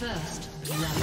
First blood.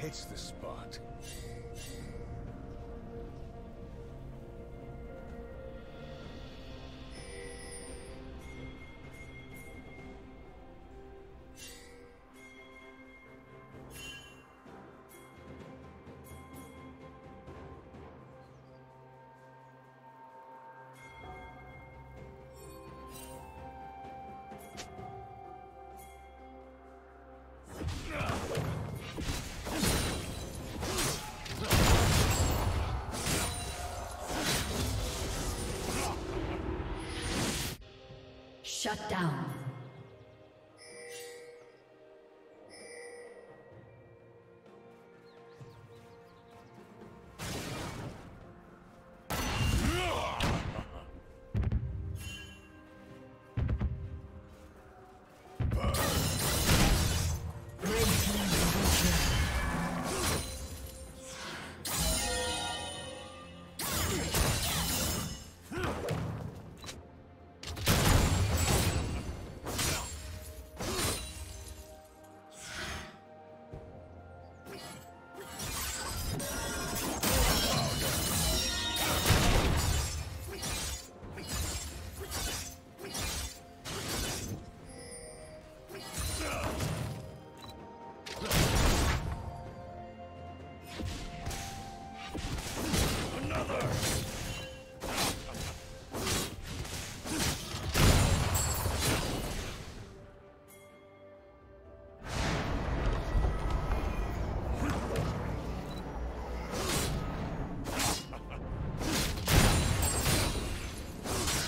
It's the spot. Shut down.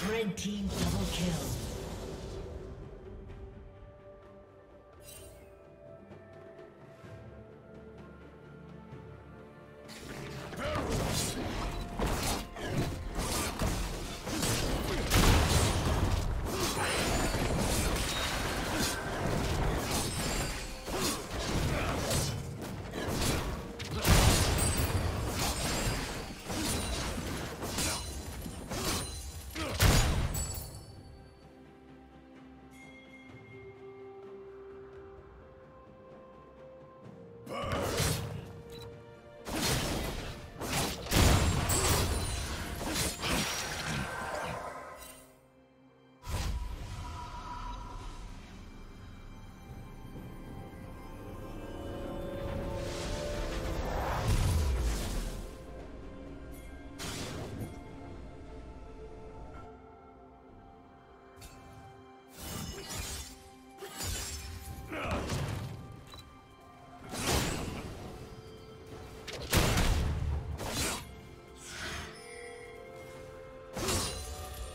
Red team double kill.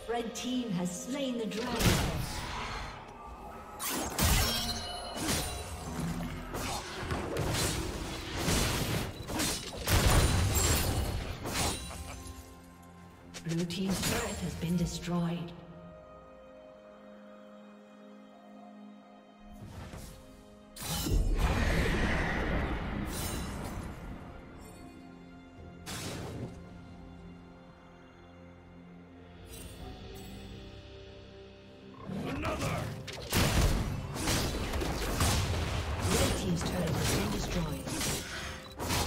Red team has slain the dragon. Blue team's turret has been destroyed. Red team's turret has been destroyed.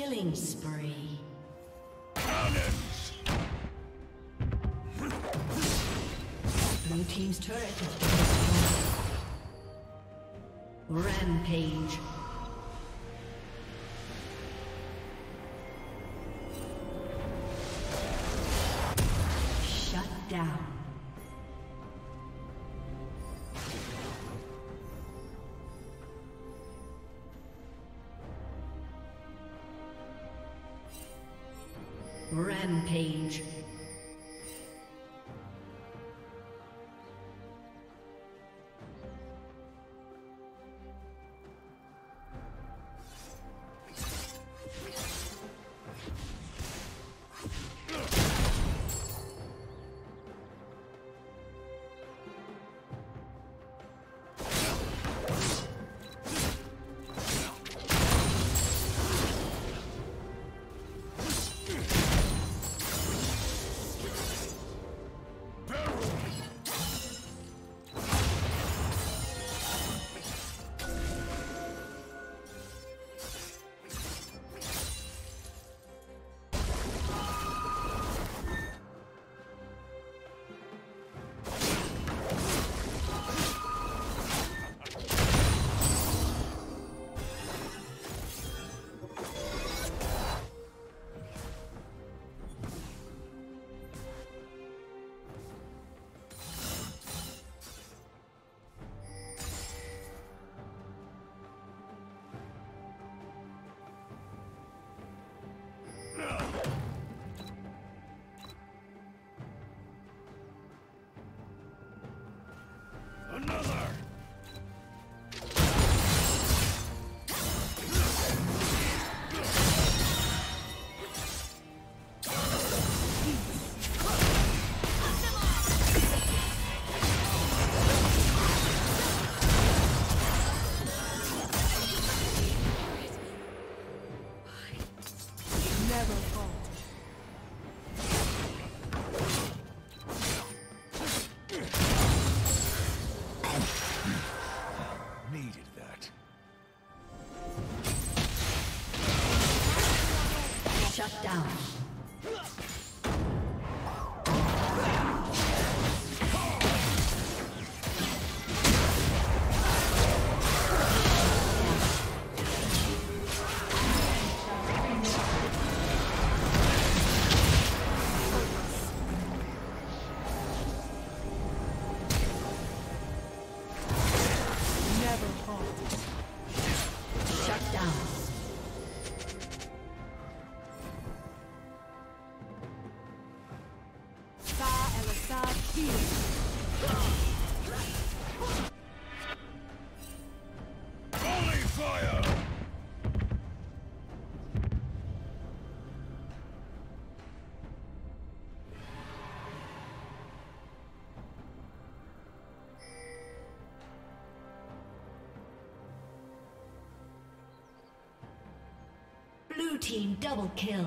Killing spree. Cannons. Blue team's turret has been destroyed. Rampage. Shut down. Rampage. Shut down. Blue team double kill.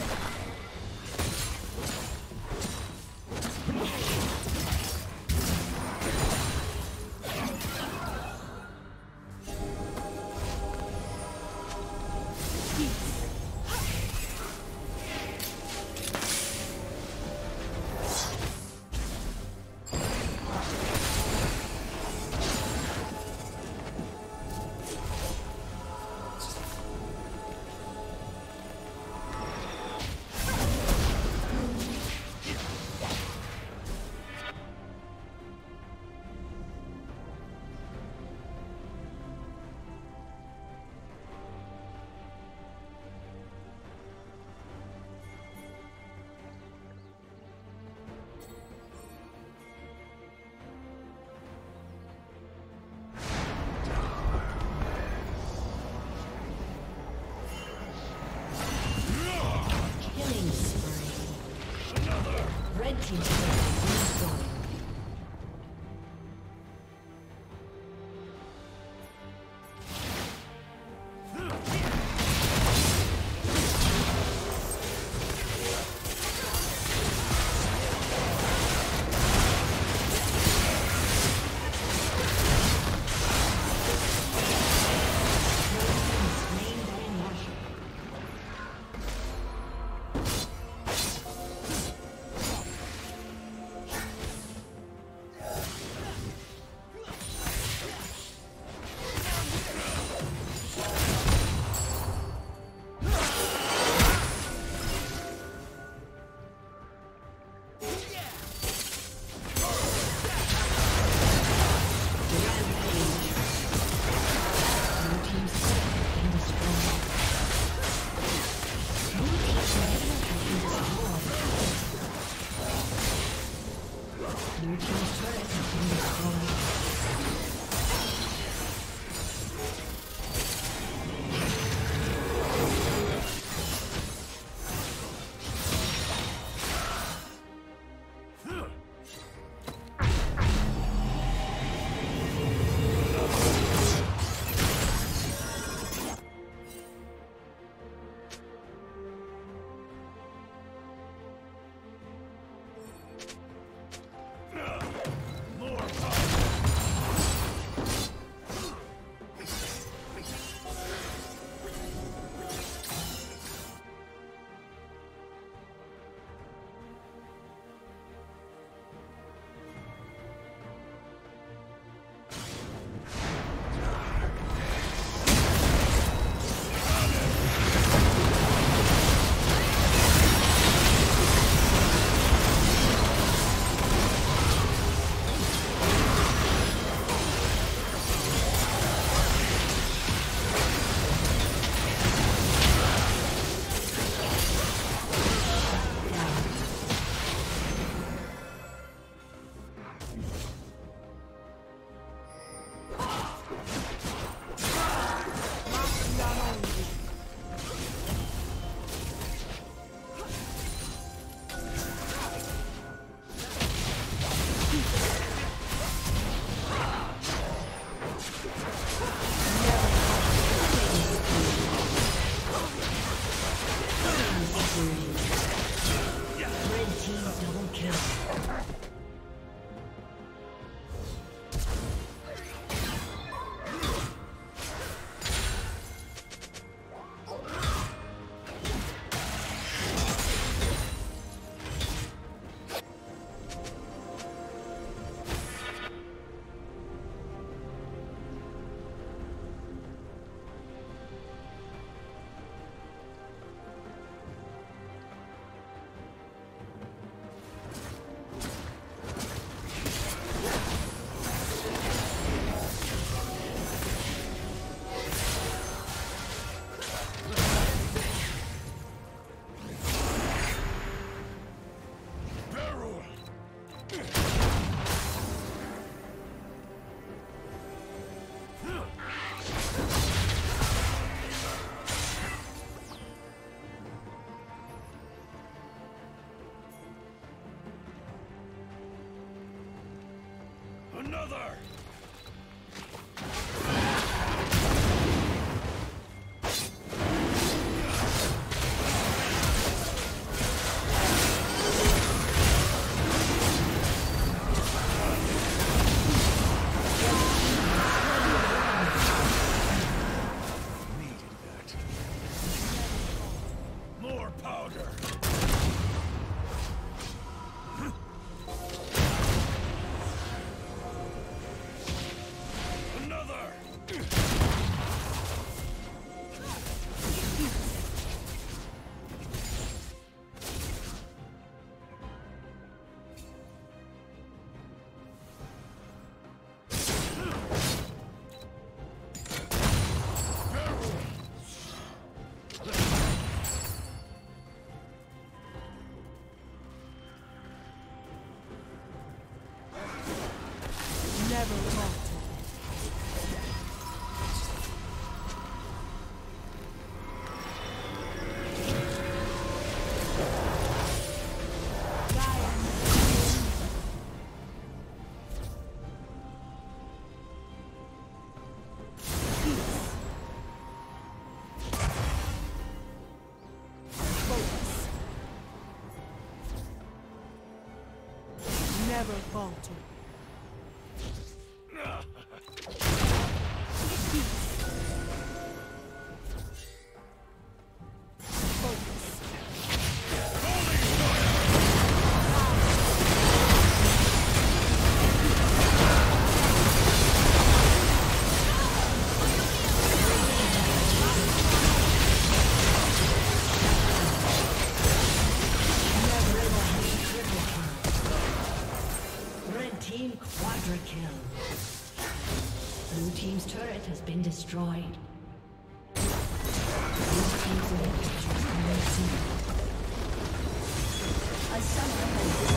volta. Destroyed. A summoner has